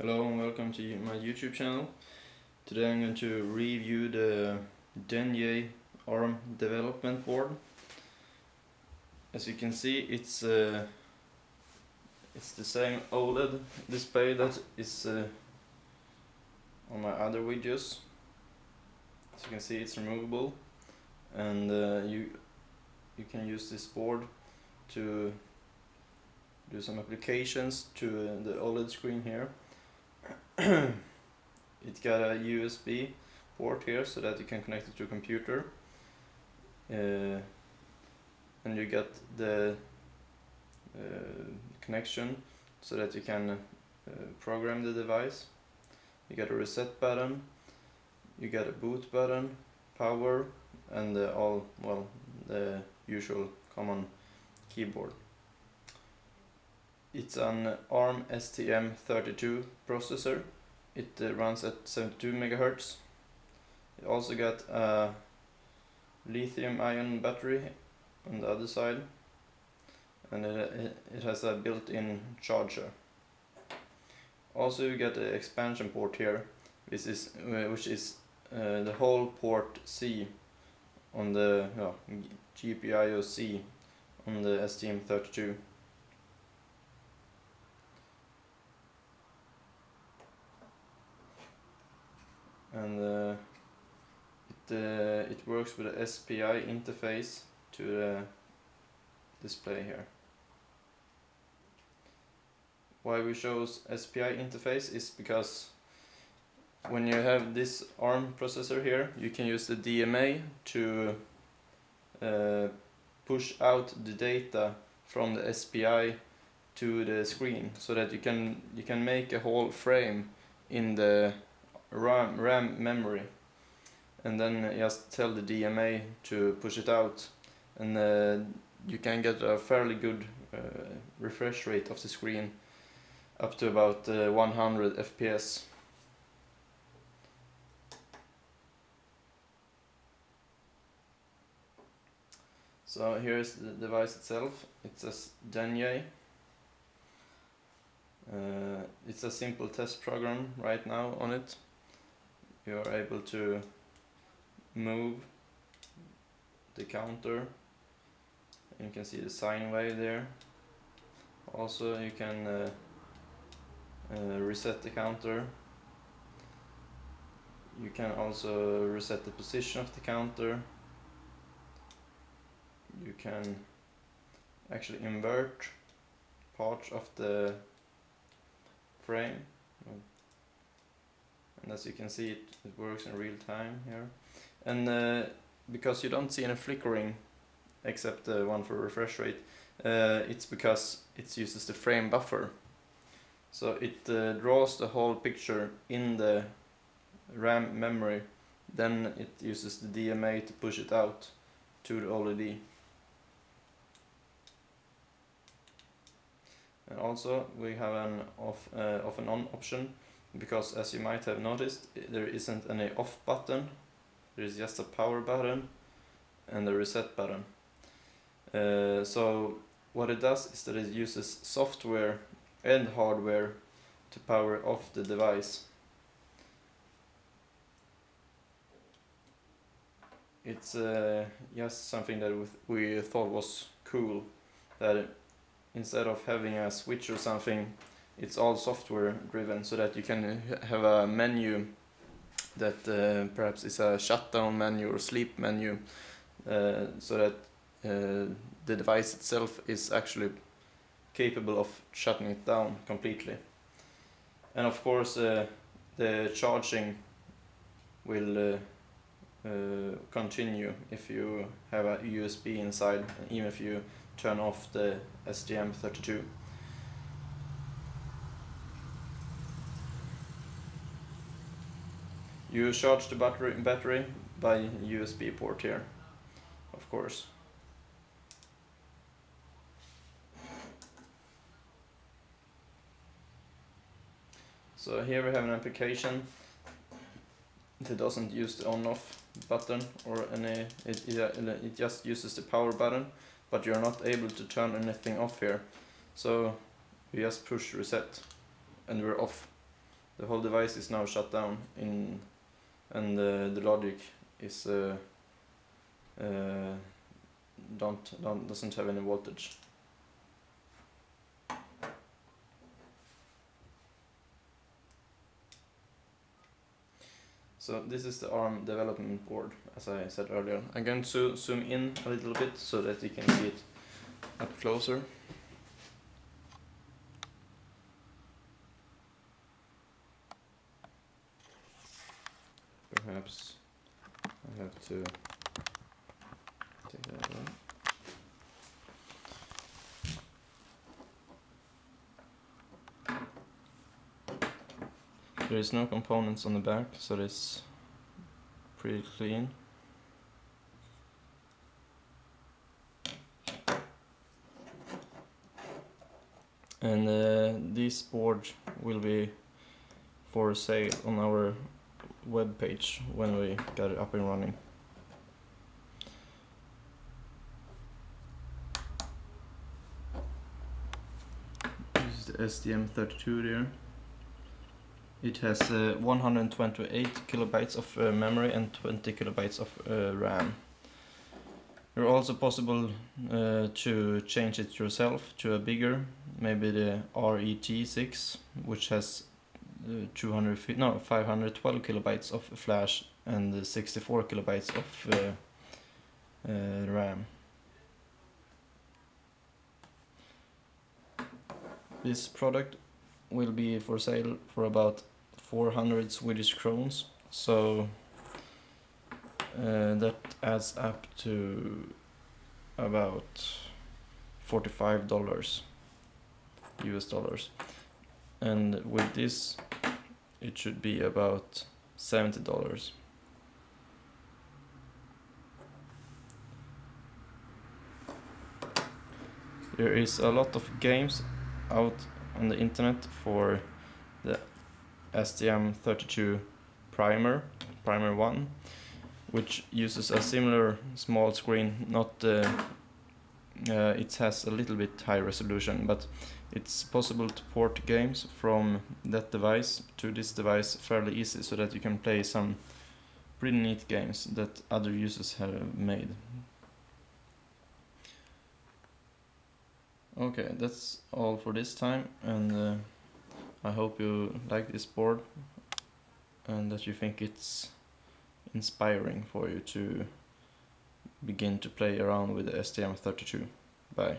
Hello and welcome to my YouTube channel. Today I'm going to review the Denjay ARM development board. As you can see, it's the same OLED display that is on my other videos. As you can see, it's removable, and you can use this board to do some applications to the OLED screen here. It's got a USB port here so that you can connect it to a computer, and you got the connection so that you can program the device. You got a reset button, you got a boot button, power, and the usual common keyboard. It's an ARM STM32 processor. It runs at 72 MHz. It also got a lithium-ion battery on the other side, and it has a built-in charger. Also, you get an expansion port here, which is the whole port C on the GPIO C on the STM32. And it works with the SPI interface to the display here. Why we chose SPI interface is because when you have this ARM processor here, you can use the DMA to push out the data from the SPI to the screen, so that you can make a whole frame in the RAM memory, and then just tell the DMA to push it out, and you can get a fairly good refresh rate of the screen, up to about 100 FPS. So here is the device itself. It says Denjay. It's a simple test program right now on it. You are able to move the counter. You can see the sine wave there. Also, you can reset the counter. You can also reset the position of the counter. You can actually invert parts of the frame. And as you can see, it works in real time here, and because you don't see any flickering except the one for refresh rate, it's because it uses the frame buffer, so it draws the whole picture in the RAM memory, then it uses the DMA to push it out to the OLED. And also we have an off and on option, because as you might have noticed, there isn't any off button. There is just a power button and a reset button. So what it does is that it uses software and hardware to power off the device. It's just something that we thought was cool, that instead of having a switch or something, it's all software driven, so that you can have a menu that perhaps is a shutdown menu or sleep menu, so that the device itself is actually capable of shutting it down completely. And of course the charging will continue if you have a USB inside, even if you turn off the STM32. You charge the battery by USB port here, of course. So here we have an application that doesn't use the on-off button or any. It just uses the power button, but you're not able to turn anything off here. So we just push reset, and we're off. The whole device is now shut down, and the logic is doesn't have any voltage. So this is the ARM development board, as I said earlier. I'm going to zoom in a little bit so that you can see it up closer. Perhaps I have to take that away. There is no components on the back, so it's pretty clean. And this board will be for sale on our web page when we get it up and running. This is the STM32 there. It has 128 kilobytes of memory and 20 kilobytes of RAM. You're also possible to change it yourself to a bigger, maybe the RET6, which has 512 kilobytes of flash and 64 kilobytes of RAM. This product will be for sale for about 400 Swedish crowns, so that adds up to about $45 US dollars, and with this it should be about $70. There is a lot of games out on the internet for the STM32 Primer 1, which uses a similar small screen. Not it has a little bit high resolution, but it's possible to port games from that device to this device fairly easy, so that you can play some pretty neat games that other users have made. Okay, that's all for this time, and I hope you like this board and that you think it's inspiring for you to begin to play around with the STM32. Bye.